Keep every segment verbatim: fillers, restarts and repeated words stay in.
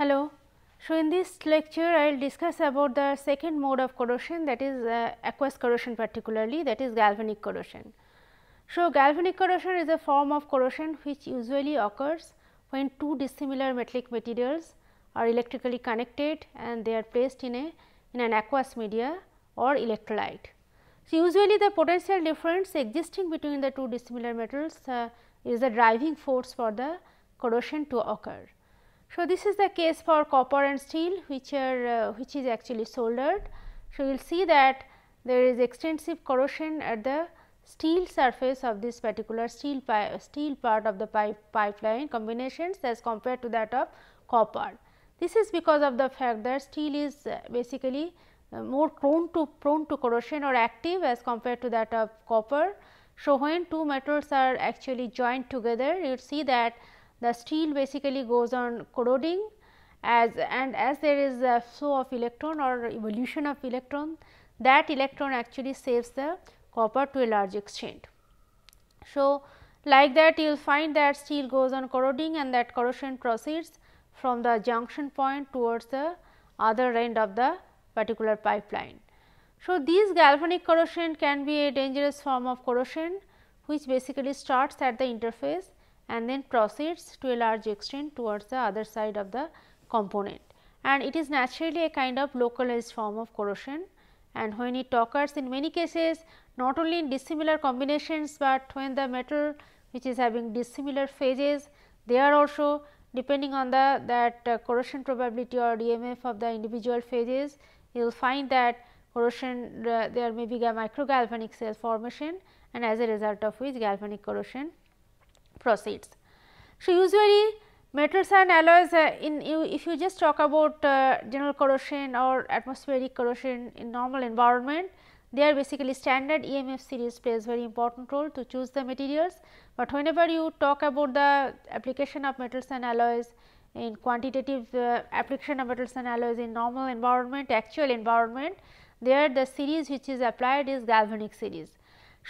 Hello. So, in this lecture I will discuss about the second mode of corrosion, that is uh, aqueous corrosion, particularly that is galvanic corrosion. So, galvanic corrosion is a form of corrosion which usually occurs when two dissimilar metallic materials are electrically connected and they are placed in a in an aqueous media or electrolyte. So, usually the potential difference existing between the two dissimilar metals uh, is the driving force for the corrosion to occur. So, this is the case for copper and steel, which are uh, which is actually soldered. So, you will see that there is extensive corrosion at the steel surface of this particular steel pipe, steel part of the pipe pipeline combinations as compared to that of copper. This is because of the fact that steel is uh, basically uh, more prone to prone to corrosion or active as compared to that of copper. So, when two metals are actually joined together, you will see that the steel basically goes on corroding, as and as there is a flow of electron or evolution of electron, that electron actually saves the copper to a large extent. So, like that you will find that steel goes on corroding and that corrosion proceeds from the junction point towards the other end of the particular pipeline. So, these galvanic corrosion can be a dangerous form of corrosion which basically starts at the interface and then proceeds to a large extent towards the other side of the component, and it is naturally a kind of localized form of corrosion, and when it occurs in many cases not only in dissimilar combinations, but when the metal which is having dissimilar phases, they are also, depending on the that uh, corrosion probability or E M F of the individual phases, you will find that corrosion uh, there may be microgalvanic cell formation, and as a result of which galvanic corrosion proceeds. So, usually metals and alloys uh, in you, if you just talk about uh, general corrosion or atmospheric corrosion in normal environment, they are basically standard E M F series plays very important role to choose the materials, but whenever you talk about the application of metals and alloys in quantitative uh, application of metals and alloys in normal environment, actual environment, there the series which is applied is galvanic series.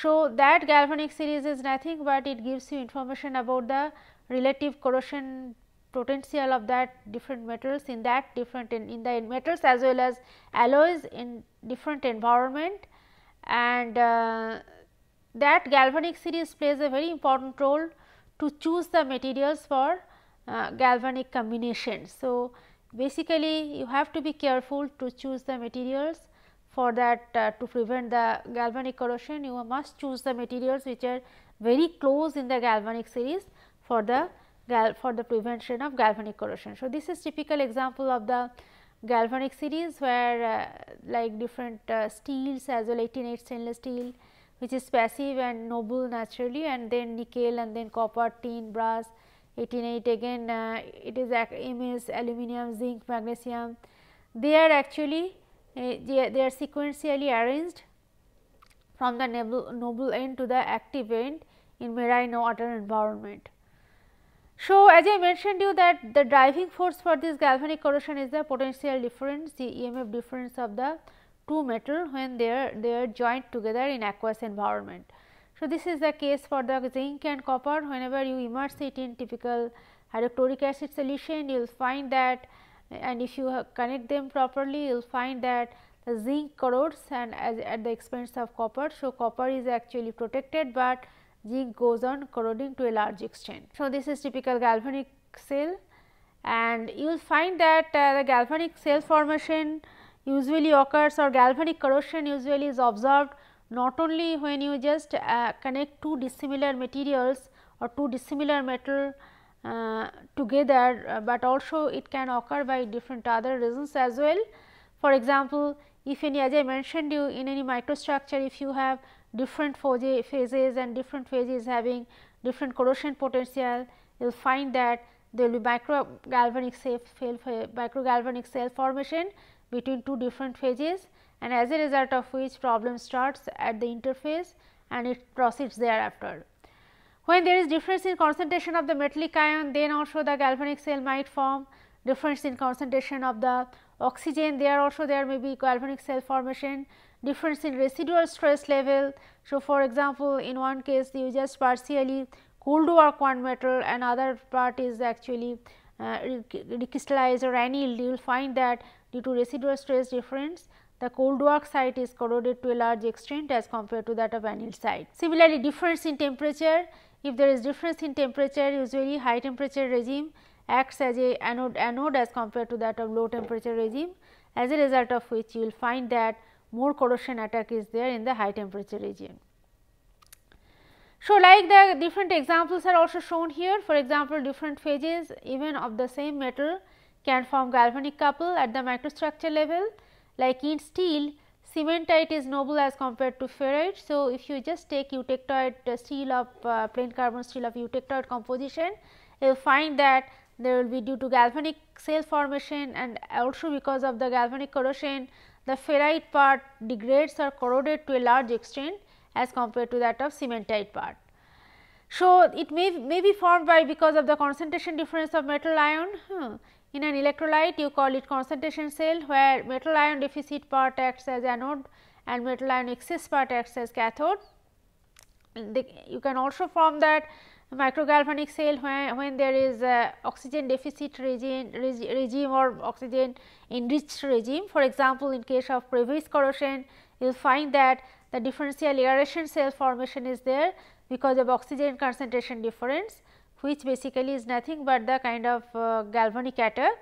So, that galvanic series is nothing but it gives you information about the relative corrosion potential of that different metals in that different in, in the metals as well as alloys in different environment, and uh, that galvanic series plays a very important role to choose the materials for uh, galvanic combinations. So, basically you have to be careful to choose the materials for that uh, to prevent the galvanic corrosion. You must choose the materials which are very close in the galvanic series for the gal for the prevention of galvanic corrosion. So, this is typical example of the galvanic series where uh, like different uh, steels as well, eighteen eight stainless steel which is passive and noble naturally, and then nickel and then copper, tin, brass, eighteen eight again uh, it is M S, aluminum, zinc, magnesium, they are actually Uh, they, they are sequentially arranged from the noble, noble end to the active end in marine water environment. So, as I mentioned you that the driving force for this galvanic corrosion is the potential difference, the E M F difference of the two metal when they are they are joined together in aqueous environment. So, this is the case for the zinc and copper. Whenever you immerse it in typical hydrochloric acid solution, you will find that, and if you connect them properly, you will find that the zinc corrodes and as at the expense of copper. So, copper is actually protected, but zinc goes on corroding to a large extent. So, this is typical galvanic cell, and you will find that uh, the galvanic cell formation usually occurs, or galvanic corrosion usually is observed not only when you just uh, connect two dissimilar materials or two dissimilar metal Uh, together, uh, but also it can occur by different other reasons as well. For example, if any, as I mentioned you, in any microstructure, if you have different phases and different phases having different corrosion potential, you will find that there will be microgalvanic microgalvanic cell formation between two different phases, and as a result of which problem starts at the interphase and it proceeds thereafter. When there is difference in concentration of the metallic ion, then also the galvanic cell might form. Difference in concentration of the oxygen, there also there may be galvanic cell formation. Difference in residual stress level. So, for example, in one case you just partially cooled work one metal, another part is actually uh, recrystallized or annealed. You will find that due to residual stress difference, the cold work site is corroded to a large extent as compared to that of annealed site. Similarly, difference in temperature. If there is difference in temperature, usually high temperature regime acts as a anode, anode as compared to that of low temperature regime, as a result of which you will find that more corrosion attack is there in the high temperature regime. So, like the different examples are also shown here. For example, different phases even of the same metal can form galvanic couple at the microstructure level. Like in steel, cementite is noble as compared to ferrite. So, if you just take eutectoid steel of uh, plain carbon steel of eutectoid composition, you will find that there will be due to galvanic cell formation and also because of the galvanic corrosion, the ferrite part degrades or corroded to a large extent as compared to that of cementite part. So, it may, may be formed by because of the concentration difference of metal ion. Hmm. In an electrolyte, you call it concentration cell, where metal ion deficit part acts as anode and metal ion excess part acts as cathode. They, you can also form that microgalvanic cell where, when there is a oxygen deficit regime, regime or oxygen enriched regime. For example, in case of previous corrosion, you will find that the differential aeration cell formation is there because of oxygen concentration difference, which basically is nothing but the kind of uh, galvanic attack.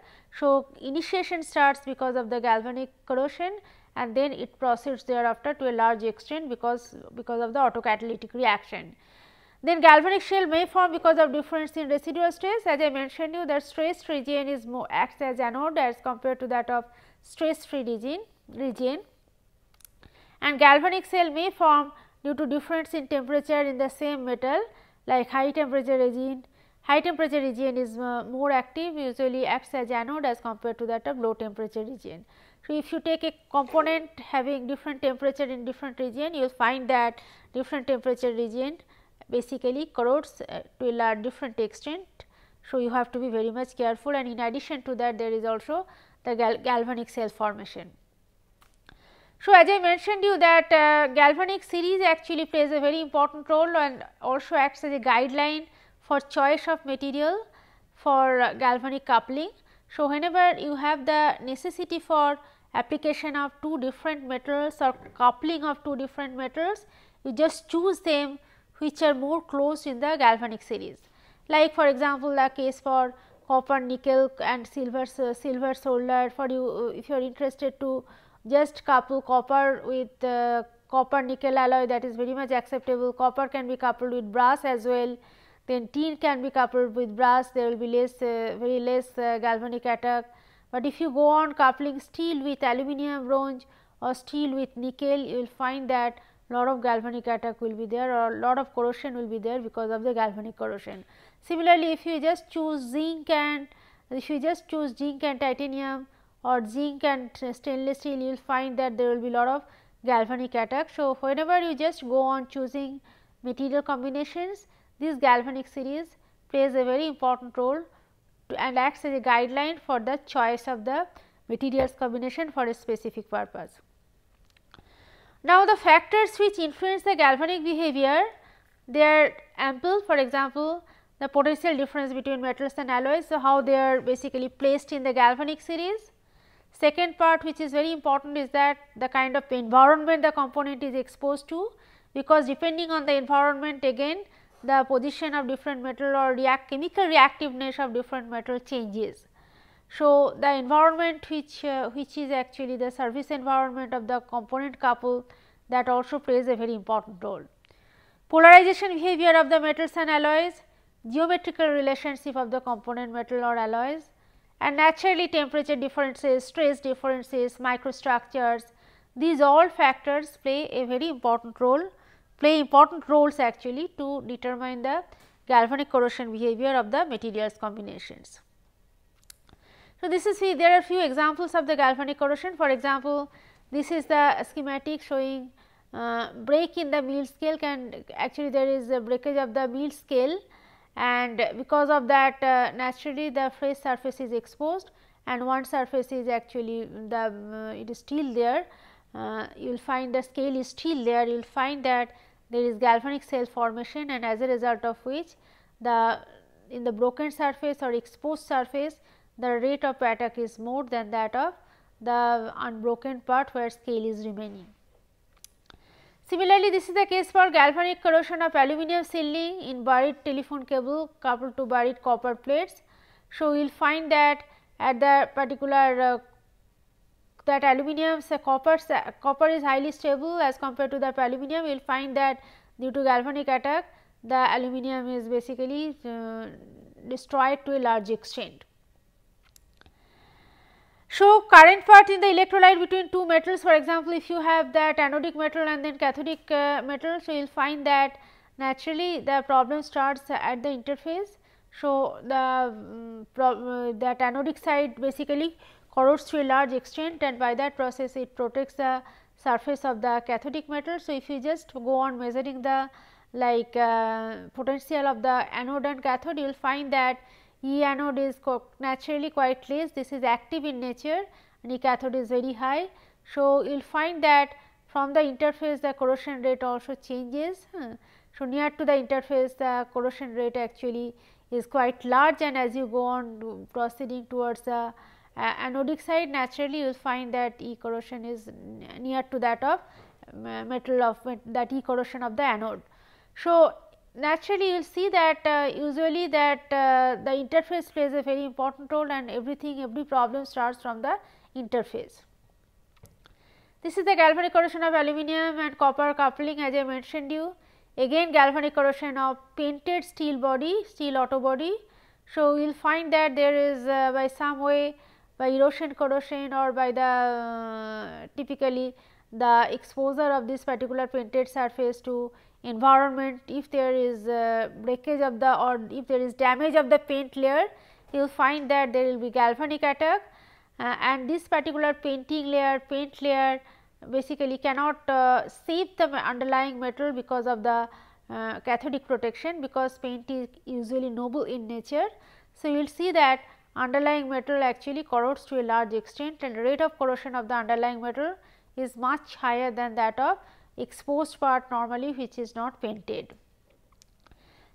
So, initiation starts because of the galvanic corrosion and then it proceeds thereafter to a large extent because, because of the autocatalytic reaction. Then galvanic shell may form because of difference in residual stress. As I mentioned you, the stress region is more acts as anode as compared to that of stress free region, region. And galvanic cell may form due to difference in temperature in the same metal, like high temperature region. High temperature region is uh, more active, usually acts as anode as compared to that of low temperature region. So, if you take a component having different temperature in different region, you will find that different temperature region basically corrodes uh, to a large different extent. So, you have to be very much careful, and in addition to that there is also the gal galvanic cell formation. So, as I mentioned you that uh, galvanic series actually plays a very important role and also acts as a guideline for choice of material for uh, galvanic coupling. So, whenever you have the necessity for application of two different metals or coupling of two different metals, you just choose them which are more close in the galvanic series. Like for example, the case for copper, nickel and silver, uh, silver solder. For you, uh, if you are interested to just couple copper with uh, copper nickel alloy, that is very much acceptable. Copper can be coupled with brass as well, then tin can be coupled with brass, there will be less uh, very less uh, galvanic attack. But if you go on coupling steel with aluminum, bronze or steel with nickel, you will find that lot of galvanic attack will be there or lot of corrosion will be there because of the galvanic corrosion. Similarly, if you just choose zinc and if you just choose zinc and titanium or zinc and stainless steel, you will find that there will be lot of galvanic attack. So, whenever you just go on choosing material combinations, this galvanic series plays a very important role to, and acts as a guideline for the choice of the materials combination for a specific purpose. Now, the factors which influence the galvanic behavior, they are ample. For example, the potential difference between metals and alloys, so how they are basically placed in the galvanic series. Second part which is very important is that the kind of environment the component is exposed to, because depending on the environment again the position of different metal or react chemical reactiveness of different metal changes. So, the environment which, uh, which is actually the service environment of the component couple, that also plays a very important role. Polarization behavior of the metals and alloys, geometrical relationship of the component metal or alloys, and naturally temperature differences, stress differences, microstructures, these all factors play a very important role, play important roles actually to determine the galvanic corrosion behavior of the materials combinations. So, this is there are few examples of the galvanic corrosion. For example, this is the schematic showing uh, break in the mill scale, can actually there is a breakage of the mill scale, and because of that uh, naturally the fresh surface is exposed, and one surface is actually the uh, it is still there. Uh, you will find the scale is still there, you will find that there is galvanic cell formation, and as a result of which the in the broken surface or exposed surface the rate of attack is more than that of the unbroken part where scale is remaining. Similarly, this is the case for galvanic corrosion of aluminum shielding in buried telephone cable coupled to buried copper plates. So, you will find that at the particular uh, that aluminum uh, copper uh, copper is highly stable as compared to the aluminum. You will find that due to galvanic attack the aluminum is basically uh, destroyed to a large extent. So, current path in the electrolyte between two metals, for example, if you have that anodic metal and then cathodic uh, metal. So, you will find that naturally the problem starts at the interface. So, the um, pro, uh, that anodic side basically corrodes to a large extent, and by that process it protects the surface of the cathodic metal. So, if you just go on measuring the like uh, potential of the anode and cathode, you will find that E anode is naturally quite less, this is active in nature, and E cathode is very high. So, you will find that from the interface the corrosion rate also changes. So, near to the interface the corrosion rate actually is quite large, and as you go on proceeding towards the uh, anodic side, naturally you will find that E corrosion is near to that of metal of that E corrosion of the anode. So, naturally you will see that uh, usually that uh, the interface plays a very important role, and everything every problem starts from the interface. This is the galvanic corrosion of aluminum and copper coupling, as I mentioned you. Again galvanic corrosion of painted steel body, steel auto body. So, you will find that there is uh, by some way by erosion corrosion or by the uh, typically the exposure of this particular painted surface to environment, if there is uh, breakage of the or if there is damage of the paint layer, you will find that there will be galvanic attack, uh, and this particular painting layer paint layer basically cannot uh, save the underlying metal because of the uh, cathodic protection, because paint is usually noble in nature. So, you will see that underlying metal actually corrodes to a large extent, and rate of corrosion of the underlying metal is much higher than that of exposed part normally, which is not painted.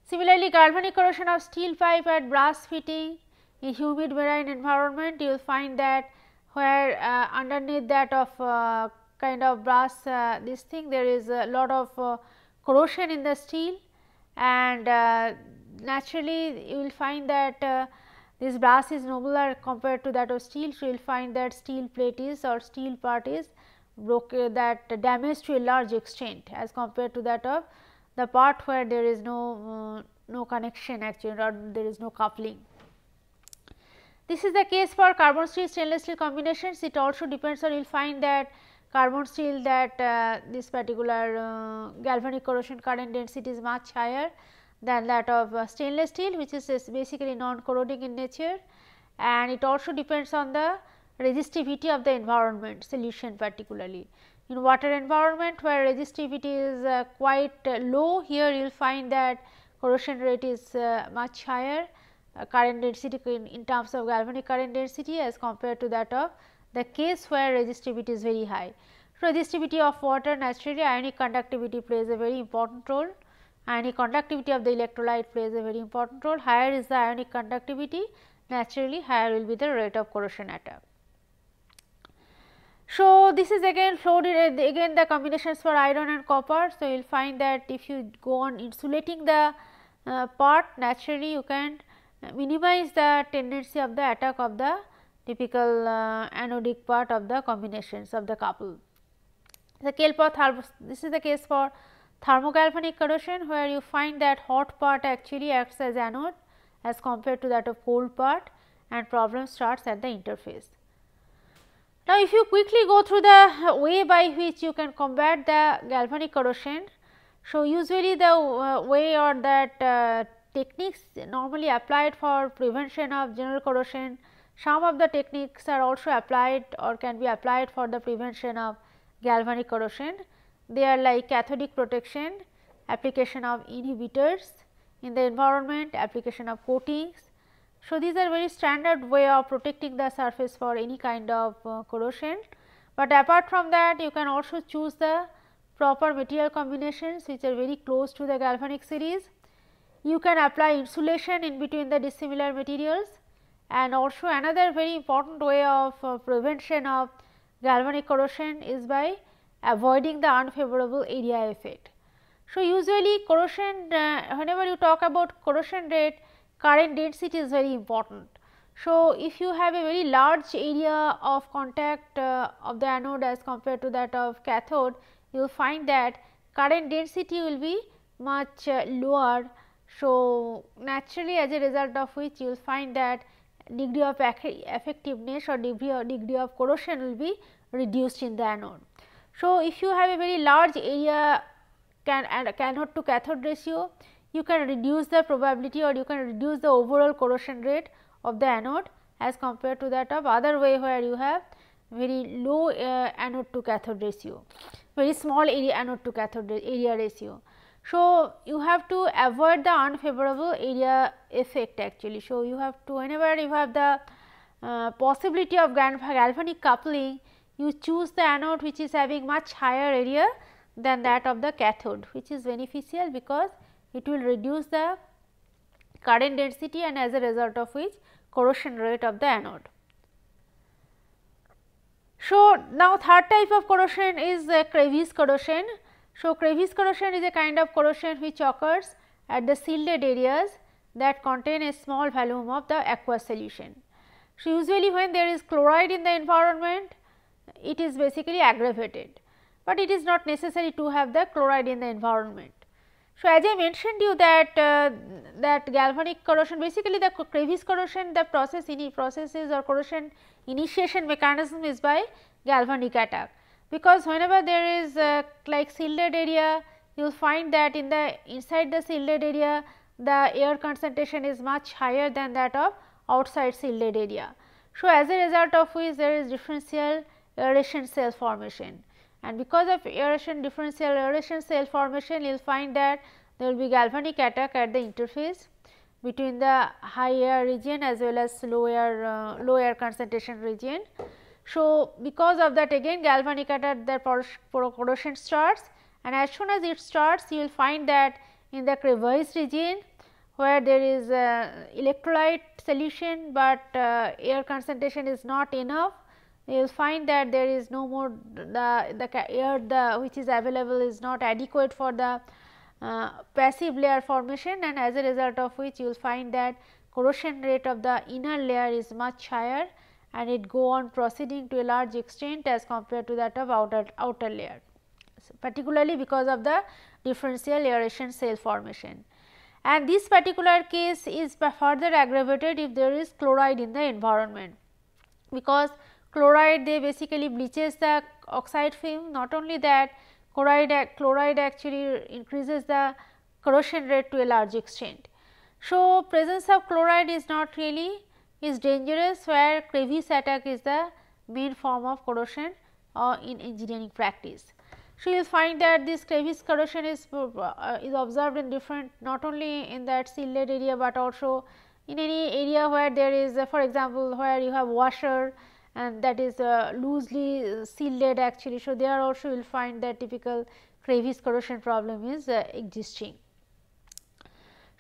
Similarly, galvanic corrosion of steel pipe at brass fitting in humid marine environment, you will find that where uh, underneath that of uh, kind of brass uh, this thing there is a lot of uh, corrosion in the steel, and uh, naturally you will find that uh, this brass is nobler compared to that of steel. So, you will find that steel plate is or steel part is broke uh, that damage to a large extent as compared to that of the part where there is no uh, no connection actually, or there is no coupling. This is the case for carbon steel stainless steel combinations. It also depends on, you will find that carbon steel that uh, this particular uh, galvanic corrosion current density is much higher than that of uh, stainless steel, which is, is basically non corroding in nature, and it also depends on the resistivity of the environment solution, particularly in water environment where resistivity is uh, quite uh, low. Here you will find that corrosion rate is uh, much higher, uh, current density in, in terms of galvanic current density as compared to that of the case where resistivity is very high. So, resistivity of water, naturally ionic conductivity plays a very important role, ionic conductivity of the electrolyte plays a very important role. Higher is the ionic conductivity, naturally higher will be the rate of corrosion attack. So, this is again flowed in, again the combinations for iron and copper. So, you will find that if you go on insulating the uh, part, naturally you can minimize the tendency of the attack of the typical uh, anodic part of the combinations of the couple. The Kelpo this is the case for thermogalvanic corrosion, where you find that hot part actually acts as anode as compared to that of cold part, and problem starts at the interface. Now, if you quickly go through the way by which you can combat the galvanic corrosion. So, usually the way or that uh, techniques normally applied for prevention of general corrosion. Some of the techniques are also applied or can be applied for the prevention of galvanic corrosion. They are like cathodic protection, application of inhibitors in the environment, application of coatings. So, these are very standard way of protecting the surface for any kind of uh, corrosion, but apart from that you can also choose the proper material combinations which are very close to the galvanic series. You can apply insulation in between the dissimilar materials, and also another very important way of uh, prevention of galvanic corrosion is by avoiding the unfavorable area effect. So, usually corrosion uh, whenever you talk about corrosion rate, current density is very important. So, if you have a very large area of contact uh, of the anode as compared to that of cathode, you will find that current density will be much uh, lower. So, naturally as a result of which you will find that degree of effectiveness or degree of, degree of corrosion will be reduced in the anode. So, if you have a very large area can and anode to cathode ratio, you can reduce the probability or you can reduce the overall corrosion rate of the anode as compared to that of other way where you have very low uh, anode to cathode ratio, very small area anode to cathode area ratio. So, you have to avoid the unfavorable area effect actually. So, you have to whenever you have the uh, possibility of galvanic coupling, you choose the anode which is having much higher area than that of the cathode, which is beneficial because it will reduce the current density and as a result of which corrosion rate of the anode. So, now third type of corrosion is uh, crevice corrosion. So, crevice corrosion is a kind of corrosion which occurs at the shielded areas that contain a small volume of the aqueous solution. So, usually when there is chloride in the environment, it is basically aggravated, but it is not necessary to have the chloride in the environment. So, as I mentioned you that uh, that galvanic corrosion, basically the crevice corrosion, the process in processes or corrosion initiation mechanism is by galvanic attack, because whenever there is uh, like shielded area, you will find that in the inside the shielded area the air concentration is much higher than that of outside shielded area. So, as a result of which there is differential aeration cell formation, and because of aeration differential aeration cell formation, you will find that there will be galvanic attack at the interface between the high air region as well as low air, uh, low air concentration region. So, because of that again galvanic attack, the corrosion starts, and as soon as it starts you will find that in the crevice region where there is uh, electrolyte solution, but uh, air concentration is not enough, you will find that there is no more the, the air the which is available is not adequate for the uh, passive layer formation, and as a result of which you will find that corrosion rate of the inner layer is much higher, and it go on proceeding to a large extent as compared to that of outer, outer layer, so, particularly because of the differential aeration cell formation. And this particular case is further aggravated if there is chloride in the environment, because chloride they basically bleaches the oxide film. Not only that, chloride chloride actually increases the corrosion rate to a large extent. So, presence of chloride is not really is dangerous where crevice attack is the main form of corrosion uh, in engineering practice. So, you will find that this crevice corrosion is, uh, is observed in different, not only in that shielded area, but also in any area where there is uh, for example, where you have washer and that is uh, loosely shielded actually. So, there also you will find that typical crevice corrosion problem is uh, existing.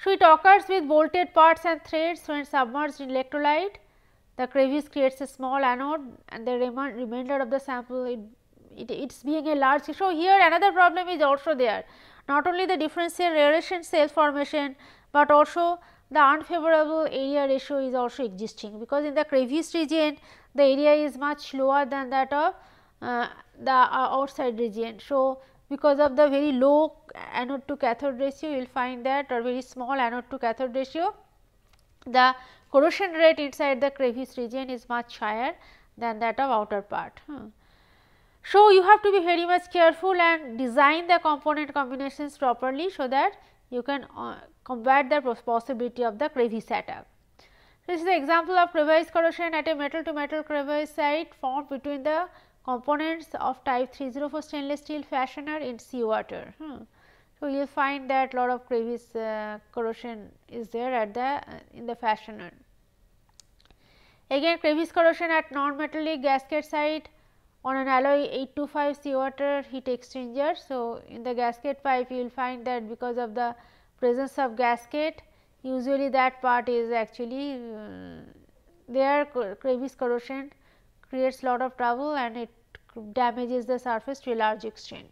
So, it occurs with bolted parts and threads when submerged in electrolyte. The crevice creates a small anode and the remainder of the sample it, it it's being a large. So, here another problem is also there, not only the differential aeration cell formation, but also the unfavorable area ratio is also existing, because in the crevice region the area is much lower than that of uh, the uh, outside region. So, because of the very low anode to cathode ratio, you will find that, or very small anode to cathode ratio, the corrosion rate inside the crevice region is much higher than that of outer part. Hmm. So, you have to be very much careful and design the component combinations properly, so that you can uh, combat the possibility of the crevice attack. This is the example of crevice corrosion at a metal to metal crevice site formed between the components of type three oh four stainless steel fastener in seawater. Hmm. So, you will find that lot of crevice uh, corrosion is there at the uh, in the fastener. Again, crevice corrosion at non-metallic gasket site on an alloy eight two five seawater heat exchanger. So, in the gasket pipe you will find that because of the presence of gasket, usually that part is actually uh, there crevice corrosion creates lot of trouble and it damages the surface to a large extent.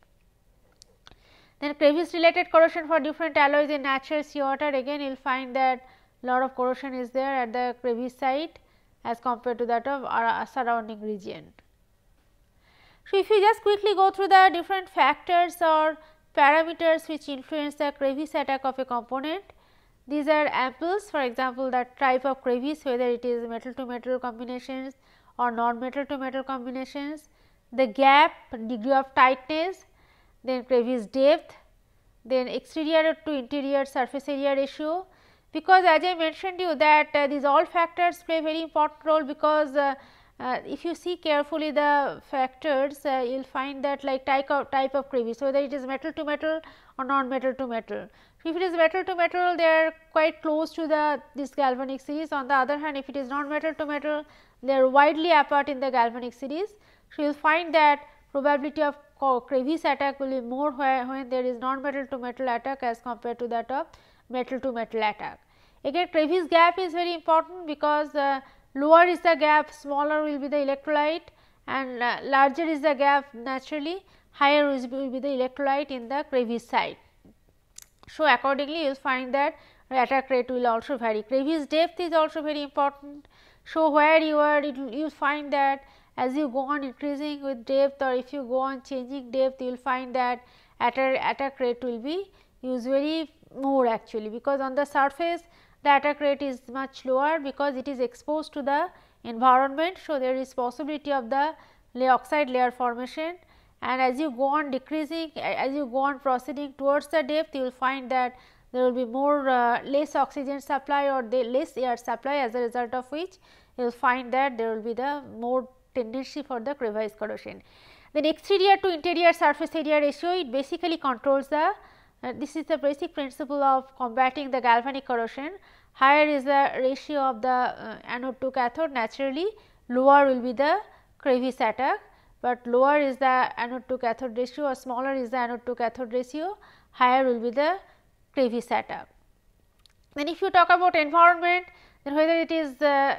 Then crevice related corrosion for different alloys in natural seawater, again you will find that lot of corrosion is there at the crevice site as compared to that of our surrounding region. So, if you just quickly go through the different factors or parameters which influence the crevice attack of a component. These are amples, for example, the type of crevice, whether it is metal to metal combinations or non metal to metal combinations, the gap, degree of tightness, then crevice depth, then exterior to interior surface area ratio. Because as I mentioned you that uh, these all factors play very important role, because uh, uh, if you see carefully the factors, uh, you will find that like type of, type of crevice, whether it is metal to metal or non metal to metal. If it is metal to metal, they are quite close to the this galvanic series. On the other hand, if it is non metal to metal, they are widely apart in the galvanic series. So, you will find that probability of crevice attack will be more where, when there is non metal to metal attack as compared to that of metal to metal attack. Again, crevice gap is very important, because uh, lower is the gap, smaller will be the electrolyte, and uh, larger is the gap, naturally higher will be the electrolyte in the crevice site. So, accordingly you will find that attack rate will also vary. Crevice depth is also very important. So, where you are, it, you will find that as you go on increasing with depth, or if you go on changing depth, you will find that attack, attack rate will be usually more actually, because on the surface the attack rate is much lower, because it is exposed to the environment. So, there is possibility of the oxide layer formation, and as you go on decreasing, as you go on proceeding towards the depth, you will find that there will be more uh, less oxygen supply or the less air supply, as a result of which you will find that there will be the more tendency for the crevice corrosion. Then exterior to interior surface area ratio, it basically controls the Uh, this is the basic principle of combating the galvanic corrosion. Higher is the ratio of the uh, anode to cathode, naturally lower will be the crevice attack, but lower is the anode to cathode ratio or smaller is the anode to cathode ratio, higher will be the crevice attack. Then if you talk about environment, then whether it is the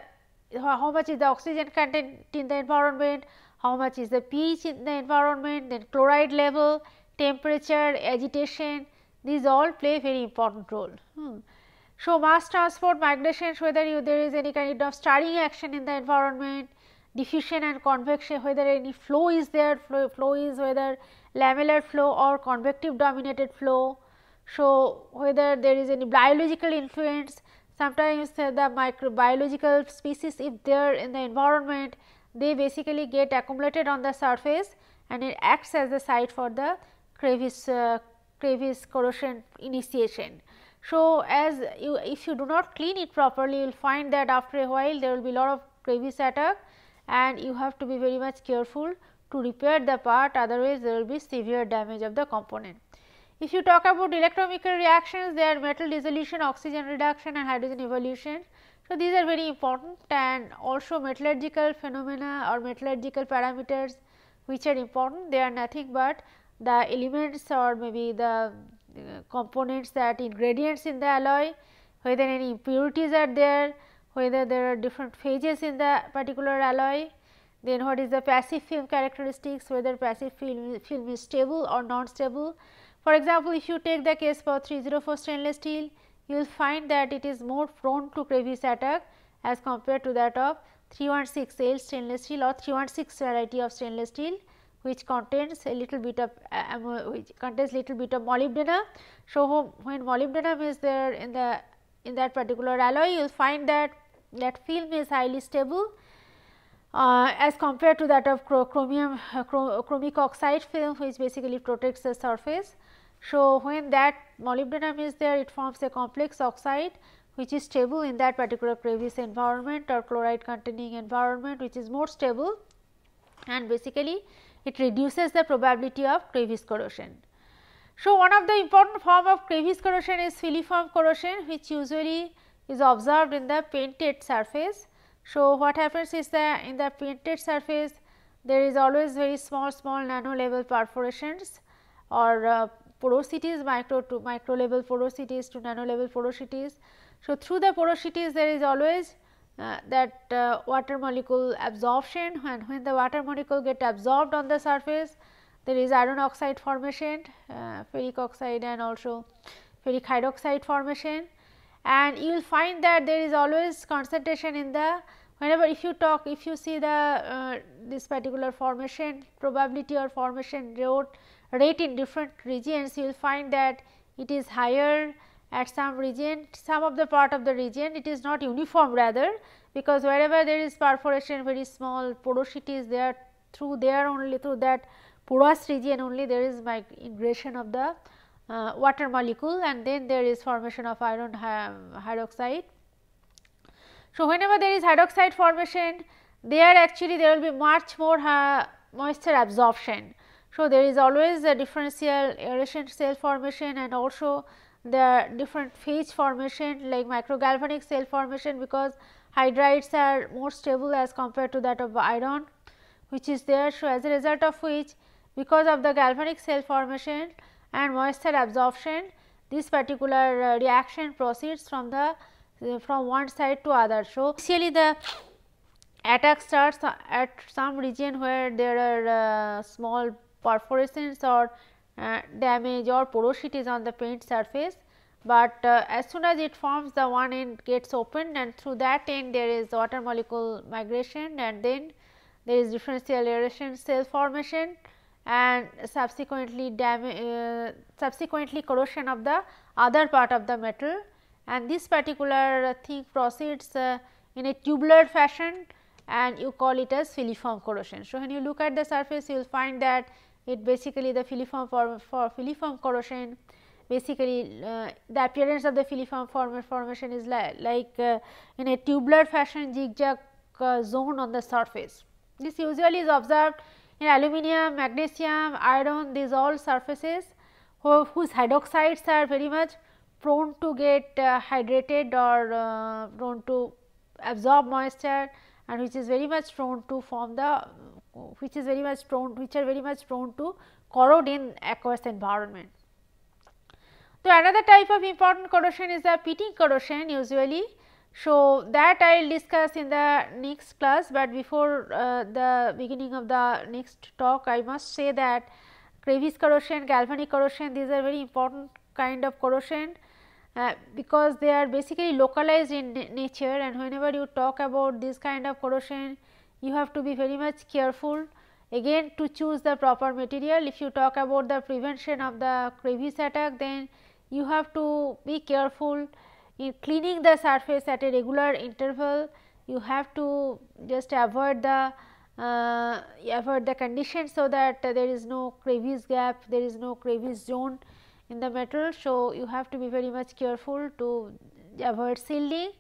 how much is the oxygen content in the environment, how much is the pH in the environment, then chloride level, temperature, agitation, these all play very important role. Hmm. So, mass transport, migrations, whether you, there is any kind of stirring action in the environment, diffusion and convection, whether any flow is there, flow, flow is whether lamellar flow or convective dominated flow. So, whether there is any biological influence, sometimes uh, the microbiological species, if they are in the environment, they basically get accumulated on the surface and it acts as the site for the crevice uh, crevice corrosion initiation. So, as you, if you do not clean it properly, you will find that after a while there will be lot of crevice attack, and you have to be very much careful to repair the part, otherwise there will be severe damage of the component. If you talk about electrochemical reactions, they are metal dissolution, oxygen reduction and hydrogen evolution. So, these are very important, and also metallurgical phenomena or metallurgical parameters which are important, they are nothing but the elements or maybe the uh, components, that ingredients in the alloy, whether any impurities are there, whether there are different phases in the particular alloy, then what is the passive film characteristics, whether passive film, film is stable or non-stable. For example, if you take the case for three oh four stainless steel, you will find that it is more prone to crevice attack as compared to that of three one six L stainless steel or three one six variety of stainless steel, which contains a little bit of uh, which contains little bit of molybdenum. So, when molybdenum is there in the in that particular alloy, you will find that that film is highly stable uh, as compared to that of chromium uh, chromic oxide film, which basically protects the surface. So, when that molybdenum is there, it forms a complex oxide which is stable in that particular crevice environment or chloride containing environment, which is more stable, and basically it reduces the probability of crevice corrosion. So, one of the important form of crevice corrosion is filiform corrosion, which usually is observed in the painted surface. So, what happens is that in the painted surface there is always very small small nano level perforations or uh, porosities, micro to micro level porosities to nano level porosities. So, through the porosities there is always uh, that uh, water molecule absorption, and when the water molecule get absorbed on the surface there is iron oxide formation, uh, ferric oxide and also ferric hydroxide formation. And you will find that there is always concentration in the, whenever if you talk, if you see the uh, this particular formation probability or formation rate in different regions, you will find that it is higher at some region, some of the part of the region, it is not uniform rather, because wherever there is perforation, very small porosity is there, through there only, through that porous region only there is migration of the Uh, water molecule, and then there is formation of iron hydroxide. So, whenever there is hydroxide formation, there actually there will be much more uh, moisture absorption. So, there is always a differential aeration cell formation and also the different phase formation like microgalvanic cell formation, because hydrides are more stable as compared to that of iron which is there. So, as a result of which, because of the galvanic cell formation and moisture absorption, this particular uh, reaction proceeds from the uh, from one side to other. So, initially the attack starts at some region where there are uh, small perforations or uh, damage or porosities on the paint surface, but uh, as soon as it forms, the one end gets opened and through that end there is water molecule migration, and then there is differential aeration cell formation and subsequently damage, uh, subsequently corrosion of the other part of the metal, and this particular thing proceeds uh, in a tubular fashion and you call it as filiform corrosion. So, when you look at the surface you will find that it basically the filiform form for filiform corrosion, basically uh, the appearance of the filiform form formation is li like uh, in a tubular fashion zigzag uh, zone on the surface. This usually is observed in aluminum, magnesium, iron, these all surfaces who, whose hydroxides are very much prone to get uh, hydrated or uh, prone to absorb moisture, and which is very much prone to form the which is very much prone which are very much prone to corrode in aqueous environment. So, another type of important corrosion is the pitting corrosion usually. So, that I will discuss in the next class, but before uh, the beginning of the next talk I must say that crevice corrosion, galvanic corrosion, these are very important kind of corrosion uh, because they are basically localized in nature, and whenever you talk about this kind of corrosion you have to be very much careful again to choose the proper material. If you talk about the prevention of the crevice attack, then you have to be careful in cleaning the surface at a regular interval. You have to just avoid the uh, avoid the condition so that uh, there is no crevice gap, there is no crevice zone in the metal. So, you have to be very much careful to avoid sealing,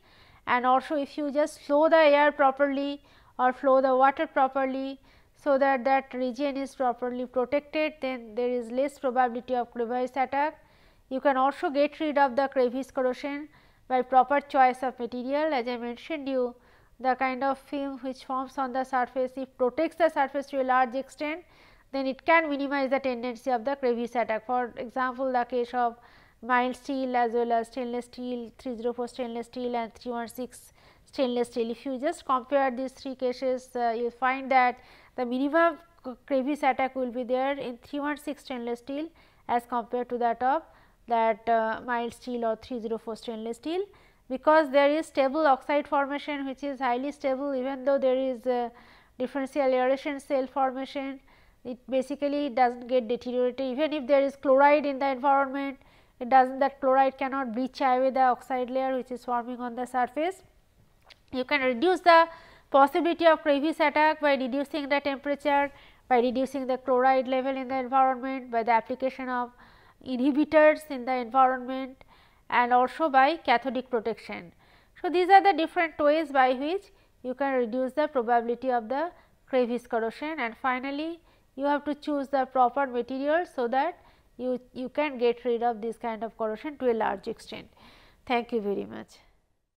and also if you just flow the air properly or flow the water properly so that that region is properly protected, then there is less probability of crevice attack. You can also get rid of the crevice corrosion by proper choice of material. As I mentioned you, the kind of film which forms on the surface, if protects the surface to a large extent, then it can minimize the tendency of the crevice attack. For example, the case of mild steel as well as stainless steel, three oh four stainless steel and three one six stainless steel. If you just compare these three cases, uh, you find that the minimum crevice attack will be there in three one six stainless steel as compared to that of that uh, mild steel or three oh four stainless steel, because there is stable oxide formation which is highly stable, even though there is uh, differential aeration cell formation, it basically does not get deteriorated. Even if there is chloride in the environment, it does not, that chloride cannot bleach away the oxide layer which is forming on the surface. You can reduce the possibility of crevice attack by reducing the temperature, by reducing the chloride level in the environment, by the application of inhibitors in the environment and also by cathodic protection. So, these are the different ways by which you can reduce the probability of the crevice corrosion, and finally, you have to choose the proper material so that you, you can get rid of this kind of corrosion to a large extent. Thank you very much.